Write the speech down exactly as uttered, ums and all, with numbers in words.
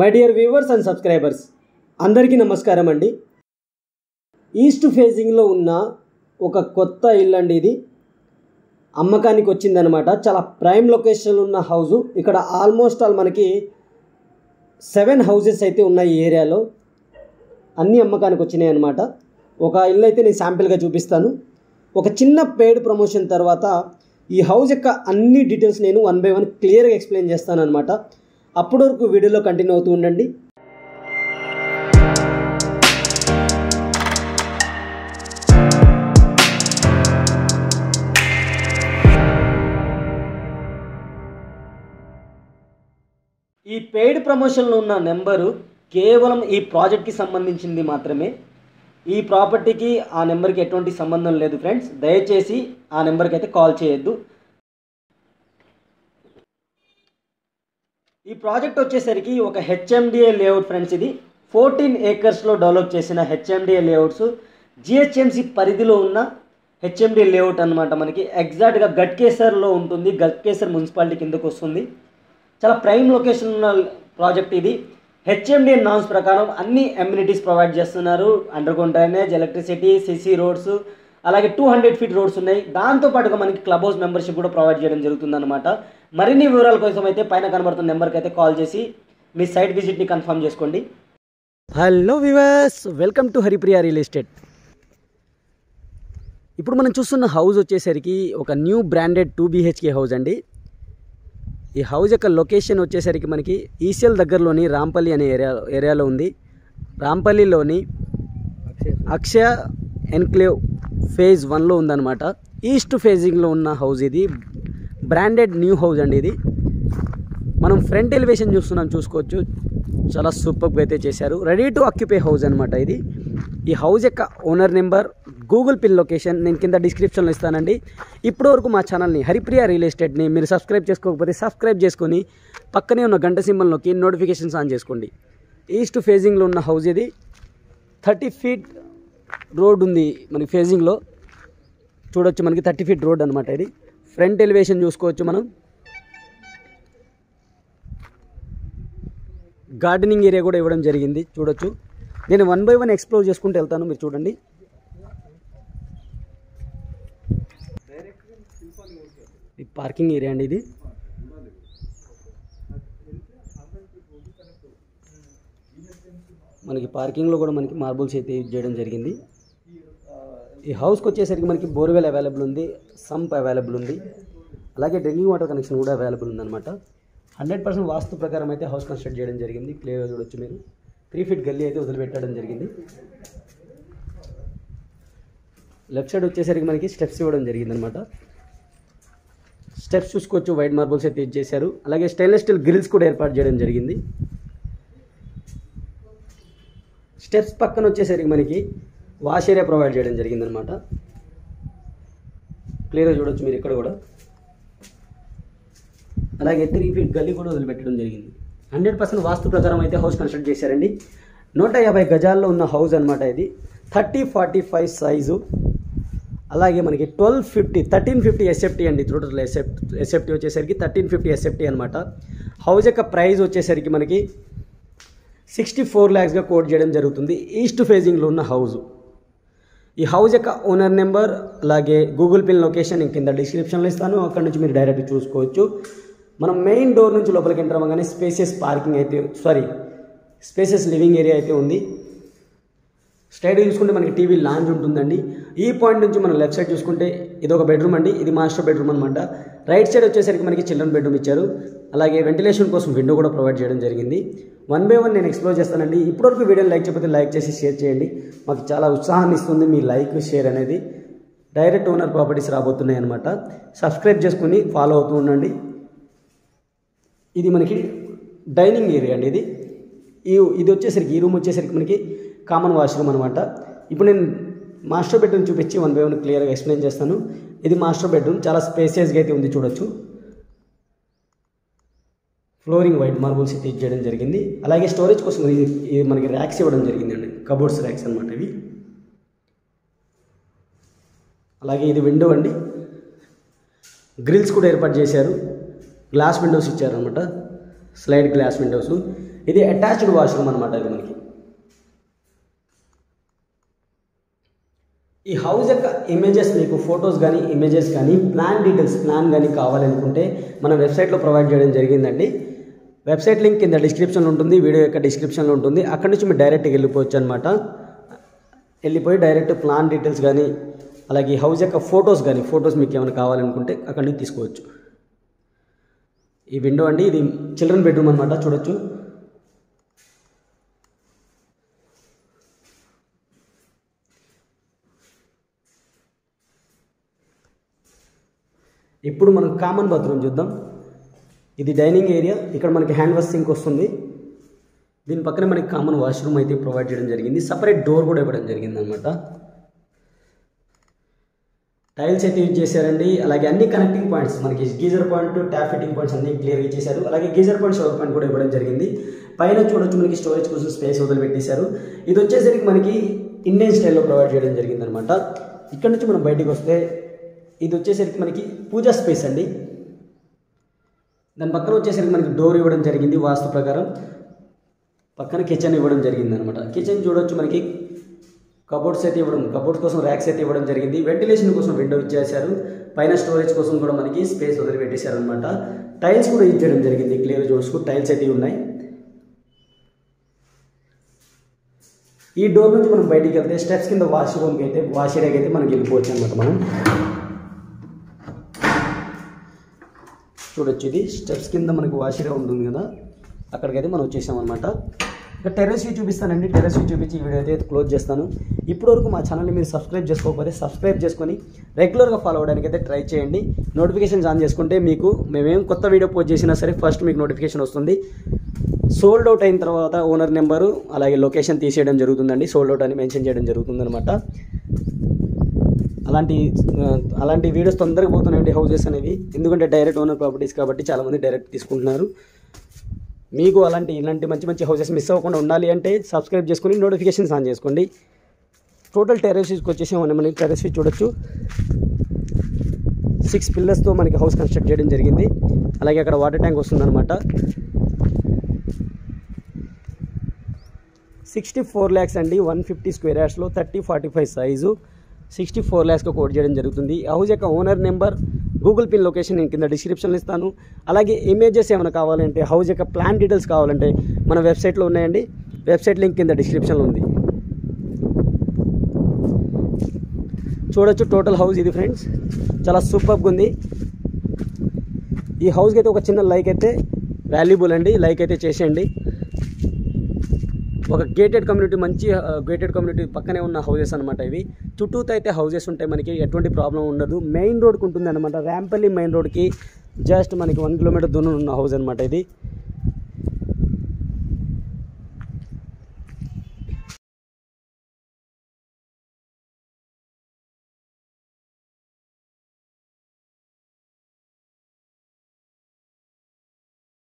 My dear viewers and subscribers అందరికీ నమస్కారం అండి. ఈస్ట్ ఫేజింగ్లో ఉన్న ఒక కొత్త ఇల్లు అండి. ఇది అమ్మకానికి వచ్చిందనమాట. చాలా ప్రైమ్ లొకేషన్లో ఉన్న హౌజు. ఇక్కడ ఆల్మోస్ట్ ఆల్ మనకి సెవెన్ హౌజెస్ అయితే ఉన్నాయి ఈ ఏరియాలో. అన్నీ అమ్మకానికి వచ్చినాయి అనమాట. ఒక ఇల్లు అయితే నేను శాంపిల్గా చూపిస్తాను. ఒక చిన్న పెయిడ్ ప్రమోషన్ తర్వాత ఈ హౌజ్ యొక్క అన్ని డీటెయిల్స్ నేను వన్ బై వన్ క్లియర్గా ఎక్స్ప్లెయిన్ చేస్తాను అనమాట. అప్పటి వరకు వీడియోలో కంటిన్యూ అవుతూ ఉండండి. ఈ పెయిడ్ ప్రమోషన్లో ఉన్న నెంబరు కేవలం ఈ ప్రాజెక్ట్కి సంబంధించింది మాత్రమే. ఈ ప్రాపర్టీకి ఆ నెంబర్కి ఎటువంటి సంబంధం లేదు ఫ్రెండ్స్. దయచేసి ఆ నెంబర్కి అయితే కాల్ చేయొద్దు. ఈ ప్రాజెక్ట్ వచ్చేసరికి ఒక హెచ్ఎండిఏ లేఅవుట్ ఫ్రెండ్స్. ఇది ఫోర్టీన్ ఏకర్స్లో డెవలప్ చేసిన హెచ్ఎండిఏ లేఅవుట్స్, జిహెచ్ఎంసి పరిధిలో ఉన్న హెచ్ఎండిఏ లేఅవుట్ అనమాట. మనకి ఎగ్జాక్ట్గా గట్కేసర్లో ఉంటుంది. గట్కేసర్ మున్సిపాలిటీ కిందకు వస్తుంది. చాలా ప్రైమ్ లొకేషన్ ఉన్న ప్రాజెక్ట్ ఇది. హెచ్ఎండిఏ నామ్స్ ప్రకారం అన్ని అమ్యూనిటీస్ ప్రొవైడ్ చేస్తున్నారు. Underground drainage, electricity, CC roads, అలాగే టూ హండ్రెడ్ ఫీట్ రోడ్స్ ఉన్నాయి. దాంతోపాటుగా మనకి క్లబ్ హౌస్ మెంబర్షిప్ కూడా ప్రొవైడ్ చేయడం జరుగుతుందన్నమాట. మరిన్ని వివరాల కోసం అయితే పైన కనబడుతున్న నెంబర్కి అయితే కాల్ చేసి మీ సైట్ విజిట్ని కన్ఫర్మ్ చేసుకోండి. Hello viewers, welcome to Haripriya real estate. ఇప్పుడు మనం చూస్తున్న హౌస్ వచ్చేసరికి ఒక new branded two BHK house అండి. ఈ హౌస్ యొక్క లొకేషన్ వచ్చేసరికి మనకి ఈసీఎల్ దగ్గరలోని రాంపల్లి అనే ఏరియా ఏరియాలో ఉంది. రాంపల్లిలోని అక్షయ ఎన్క్లేవ్ ఫేజ్ వన్లో ఉందన్నమాట. ఈస్ట్ ఫేజింగ్లో ఉన్న హౌస్ ఇది. బ్రాండెడ్ న్యూ హౌస్ అండి ఇది. మనం ఫ్రంట్ ఎలివేషన్ చూస్తున్నాం, చూసుకోవచ్చు. చాలా సూపర్గా అయితే చేశారు. రెడీ టు అక్యుపై హౌస్ అనమాట ఇది. ఈ హౌస్ యొక్క owner number, Google pin location నేను కింద డిస్క్రిప్షన్లో ఇస్తానండి. ఇప్పటివరకు మా ఛానల్ని హరిప్రియ రియల్ ఎస్టేట్ని మీరు సబ్స్క్రైబ్ చేసుకోకపోతే సబ్స్క్రైబ్ చేసుకొని పక్కనే ఉన్న గంట సింబల్లోకి నోటిఫికేషన్స్ ఆన్ చేసుకోండి. ఈస్ట్ ఫేజింగ్లో ఉన్న హౌస్ ఇది. థర్టీ ఫీట్ రోడ్ ఉంది మనకి ఫేజింగ్లో, చూడొచ్చు. మనకి థర్టీ ఫీట్ రోడ్ అనమాట ఇది. ఫ్రంట్ ఎలివేషన్ చూసుకోవచ్చు. మనం గార్డెనింగ్ ఏరియా కూడా ఇవ్వడం జరిగింది, చూడొచ్చు. నేను వన్ బై వన్ ఎక్స్ప్లోర్ చేసుకుంటూ వెళ్తాను, మీరు చూడండి. ఈ పార్కింగ్ ఏరియా అండి ఇది. మనకి పార్కింగ్లో కూడా మనకి మార్బుల్స్ అయితే యూజ్ చేయడం జరిగింది. ఈ హౌస్కి వచ్చేసరికి మనకి బోర్వెల్ అవైలబుల్ ఉంది, సంప్ అవైలబుల్ ఉంది, అలాగే డ్రింకింగ్ వాటర్ కనెక్షన్ కూడా అవైలబుల్ ఉందన్నమాట. హండ్రెడ్ పర్సెంట్ వాస్తు ప్రకారం అయితే హౌస్ కన్స్ట్రక్ట్ చేయడం జరిగింది. క్లియర్గా చూడొచ్చు మీరు. త్రీ ఫీట్ గల్లీ అయితే వదిలిపెట్టడం జరిగింది. లెఫ్ట్ సైడ్ వచ్చేసరికి మనకి స్టెప్స్ ఇవ్వడం జరిగిందనమాట. స్టెప్స్ చూసుకోవచ్చు. వైట్ మార్బుల్స్ అయితే యూజ్ చేశారు. అలాగే స్టెయిన్లెస్ స్టీల్ గ్రిల్స్ కూడా ఏర్పాటు చేయడం జరిగింది. స్టెప్స్ పక్కన వచ్చేసరికి మనకి వాష్ ఏరియా ప్రొవైడ్ చేయడం జరిగిందనమాట. క్లియర్గా చూడొచ్చు మీరు ఇక్కడ కూడా. అలాగే త్రీ ఫీట్ గల్లీ కూడా వదిలిపెట్టడం జరిగింది. హండ్రెడ్ పర్సెంట్ వాస్తు ప్రకారం అయితే హౌస్ కన్స్ట్రక్ట్ చేశారండి. నూట యాభై గజాల్లో ఉన్న హౌస్ అనమాట ఇది. థర్టీ ఫార్టీ ఫైవ్ సైజు, అలాగే మనకి twelve fifty thirteen fifty SFT అండి. టోటల్ ఎస్ఎఫ్టీ ఎస్ఎఫ్టీ వచ్చేసరికి థర్టీన్ ఫిఫ్టీ ఎస్ఎఫ్టీ అనమాట. హౌస్ యొక్క ప్రైస్ వచ్చేసరికి మనకి సిక్స్టీ ఫోర్ ల్యాక్స్గా కోట్ చేయడం జరుగుతుంది. ఈస్ట్ ఫేజింగ్లో ఉన్న హౌజు. ఈ హౌస్ యొక్క ఓనర్ నెంబర్, అలాగే గూగుల్ పిన్ లొకేషన్ నేను కింద డిస్క్రిప్షన్లో ఇస్తాను. అక్కడ నుంచి మీరు డైరెక్ట్ చూసుకోవచ్చు. మనం మెయిన్ డోర్ నుంచి లోపలికి ఎంటర్ అవ్వగానే స్పేసెస్ పార్కింగ్ అయితే సారీ స్పేసెస్ లివింగ్ ఏరియా అయితే ఉంది. స్ట్రైట్ చూసుకుంటే మనకి టీవీ లాంజ్ ఉంటుందండి. ఈ పాయింట్ నుంచి మనం లెఫ్ట్ సైడ్ చూసుకుంటే ఇది ఒక బెడ్రూమ్ అండి. ఇది మాస్టర్ బెడ్రూమ్ అనమాట. రైట్ సైడ్ వచ్చేసరికి మనకి చిల్డ్రన్ బెడ్రూమ్ ఇచ్చారు. అలాగే వెంటిలేషన్ కోసం విండో కూడా ప్రొవైడ్ చేయడం జరిగింది. వన్ బై వన్ నేను ఎక్స్ప్లోర్ చేస్తానండి. ఇప్పటివరకు వీడియోని లైక్ చేయకపోతే లైక్ చేసి షేర్ చేయండి. మాకు చాలా ఉత్సాహాన్ని ఇస్తుంది మీ లైక్, షేర్ అనేది. డైరెక్ట్ ఓనర్ ప్రాపర్టీస్ రాబోతున్నాయి అనమాట. సబ్స్క్రైబ్ చేసుకుని ఫాలో అవుతూ ఉండండి. ఇది మనకి డైనింగ్ ఏరియా అండి. ఇది ఈ ఇది వచ్చేసరికి ఈ రూమ్ వచ్చేసరికి మనకి కామన్ వాష్రూమ్ అనమాట. ఇప్పుడు నేను మాస్టర్ బెడ్రూమ్ చూపించి వన్ బై వన్ క్లియర్గా ఎక్స్ప్లెయిన్ చేస్తాను. ఇది మాస్టర్ బెడ్రూమ్. చాలా స్పేసియస్గా అయితే ఉంది, చూడొచ్చు. ఫ్లోరింగ్ వైట్ మార్బుల్స్ అయితే యూజ్ చేయడం జరిగింది. అలాగే స్టోరేజ్ కోసం ఇది మనకి ర్యాక్స్ ఇవ్వడం జరిగిందండి. కబోర్డ్స్ ర్యాక్స్ అనమాట ఇవి. అలాగే ఇది విండో అండి. గ్రిల్స్ కూడా ఏర్పాటు చేశారు. గ్లాస్ విండోస్ ఇచ్చారనమాట, స్లైడ్ గ్లాస్ విండోస్. ఇది అటాచ్డ్ వాష్రూమ్ అన్నమాట. ఇది మనకి ఈ హౌస్ యొక్క ఇమేజెస్ మీకు ఫొటోస్ కానీ ఇమేజెస్ కానీ ప్లాన్ డీటెయిల్స్ ప్లాన్ కానీ కావాలనుకుంటే మనం వెబ్సైట్లో ప్రొవైడ్ చేయడం జరిగిందండి. వెబ్సైట్ లింక్ కింద డిస్క్రిప్షన్లో ఉంటుంది, వీడియో యొక్క డిస్క్రిప్షన్లో ఉంటుంది. అక్కడి నుంచి మీరు డైరెక్ట్గా వెళ్ళిపోవచ్చు అనమాట. వెళ్ళిపోయి డైరెక్ట్ ప్లాన్ డీటెయిల్స్ కానీ అలాగే హౌస్ యొక్క ఫొటోస్ కానీ ఫొటోస్ మీకు ఏమైనా కావాలనుకుంటే అక్కడి నుంచి తీసుకోవచ్చు. ఈ విండో అండి, ఇది చిల్డ్రన్ బెడ్రూమ్ అనమాట, చూడొచ్చు. ఇప్పుడు మనం కామన్ బాత్రూమ్ చూద్దాం. ఇది డైనింగ్ ఏరియా, ఇక్కడ మనకి హ్యాండ్ వాష్ సింక్ వస్తుంది. దీని పక్కనే మనకి కామన్ వాష్రూమ్ అయితే ప్రొవైడ్ చేయడం జరిగింది. సపరేట్ డోర్ కూడా ఇవ్వడం జరిగింది అనమాట. టైల్స్ అయితే యూజ్ చేశారండి. అలాగే అన్ని కనెక్టింగ్ పాయింట్స్ మనకి geyser point, tap fitting points అన్ని క్లియర్గా చేశారు. అలాగే గీజర్ పాయింట్, షవర్ పాయింట్ కూడా ఇవ్వడం జరిగింది. పైన చూడొచ్చు మనకి స్టోరేజ్ కోసం స్పేస్ వదిలిపెట్టేశారు. ఇది వచ్చేసరికి మనకి ఇండియన్ స్టైల్లో ప్రొవైడ్ చేయడం జరిగింది అనమాట. ఇక్కడ నుంచి మనం బయటకు వస్తే ఇది వచ్చేసరికి మనకి పూజా స్పేస్ అండి. దాని పక్కన వచ్చేసరికి మనకి డోర్ ఇవ్వడం జరిగింది వాస్తు ప్రకారం. పక్కన కిచెన్ ఇవ్వడం జరిగింది అనమాట. కిచెన్ చూడొచ్చు, మనకి కబోర్డ్స్ అయితే ఇవ్వడం, కబోర్డ్స్ కోసం ర్యాక్స్ అయితే ఇవ్వడం జరిగింది. వెంటిలేషన్ కోసం విండో ఇచ్చేసారు. పైన స్టోరేజ్ కోసం కూడా మనకి స్పేస్ వదిలిపెట్టేశారు అనమాట. టైల్స్ కూడా యూజ్ చేయడం జరిగింది. క్లియర్ చూసుకు టైల్స్ అయితే ఉన్నాయి. ఈ డోర్ నుంచి మనం బయటికి వెళ్తే స్టెప్స్ కింద వాష్ రూమ్కి అయితే వాష్ ఏరియాకి అయితే మనకి వెళ్ళిపోవచ్చు అనమాట. మనం చూడొచ్చు, ఇది స్టెప్స్ కింద మనకు వాష్ ఏరియా ఉంటుంది కదా, అక్కడికైతే మనం వచ్చేసాం అనమాట. ఇక టెర్రస్ వ్యూ చూపిస్తానండి. టెర్రస్ వ్యూ చూపించి ఈ వీడియో అయితే క్లోజ్ చేస్తాను. ఇప్పటివరకు మా ఛానల్ని మీరు సబ్స్క్రైబ్ చేసుకోకపోతే సబ్స్క్రైబ్ చేసుకొని రెగ్యులర్గా ఫాలో అవ్వడానికి అయితే ట్రై చేయండి. నోటిఫికేషన్స్ ఆన్ చేసుకుంటే మీకు మేమేం కొత్త వీడియో పోస్ట్ చేసినా సరే ఫస్ట్ మీకు నోటిఫికేషన్ వస్తుంది. సోల్డ్ అవుట్ అయిన తర్వాత ఓనర్ నెంబరు అలాగే లొకేషన్ తీసేయడం జరుగుతుందండి. సోల్డ్ అవుట్ అని మెన్షన్ చేయడం జరుగుతుందనమాట. అలాంటి అలాంటి వీడియోస్ తొందరగా పోతున్నాయండి హౌసెస్ అనేవి, ఎందుకంటే డైరెక్ట్ ఓనర్ ప్రాపర్టీస్ కాబట్టి చాలామంది డైరెక్ట్ తీసుకుంటున్నారు. మీకు అలాంటి ఇలాంటి మంచి మంచి హౌసెస్ మిస్ అవ్వకుండా ఉండాలి అంటే సబ్స్క్రైబ్ చేసుకుని నోటిఫికేషన్స్ ఆన్ చేసుకోండి. టోటల్ టెర్రస్ వ్యూకి వచ్చేసామని మనకి టెర్రస్ వ్యూ చూడొచ్చు. సిక్స్ పిల్లర్స్తో మనకి హౌస్ కన్స్ట్రక్ట్ చేయడం జరిగింది. అలాగే అక్కడ వాటర్ ట్యాంక్ వస్తుందన్నమాట. సిక్స్టీ ఫోర్ ల్యాక్స్ అండి, వన్ ఫిఫ్టీ స్క్వేర్ యార్డ్స్లో thirty forty five size sixty four ల్యాక్స్గా కోట్ చేయడం జరుగుతుంది. హౌస్ యొక్క owner number, Google pin location నేను కింద డిస్క్రిప్షన్లో ఇస్తాను. అలాగే ఇమేజెస్ ఏమైనా కావాలంటే హౌస్ యొక్క ప్లాన్ డీటెయిల్స్ కావాలంటే మన వెబ్సైట్లో ఉన్నాయండి. వెబ్సైట్ లింక్ కింద డిస్క్రిప్షన్లో ఉంది, చూడొచ్చు. టోటల్ హౌస్ ఇది ఫ్రెండ్స్, చాలా సూపర్గా ఉంది. ఈ హౌస్కి అయితే ఒక చిన్న లైక్ అయితే వాల్యుబుల్ అండి, లైక్ అయితే చేసేయండి. ఒక గేటెడ్ కమ్యూనిటీ, మంచి గేటెడ్ కమ్యూనిటీ పక్కనే ఉన్న హౌజెస్ అనమాట ఇవి. చుట్టూతో అయితే హౌజెస్ ఉంటాయి, మనకి ఎటువంటి ప్రాబ్లం ఉండదు. మెయిన్ రోడ్కి ఉంటుంది అనమాట. ర్యాంపల్లి మెయిన్ రోడ్కి జస్ట్ మనకి వన్ కిలోమీటర్ దూరం ఉన్న హౌస్ అనమాట ఇది.